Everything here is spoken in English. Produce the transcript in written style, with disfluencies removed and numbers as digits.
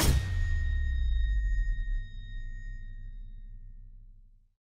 You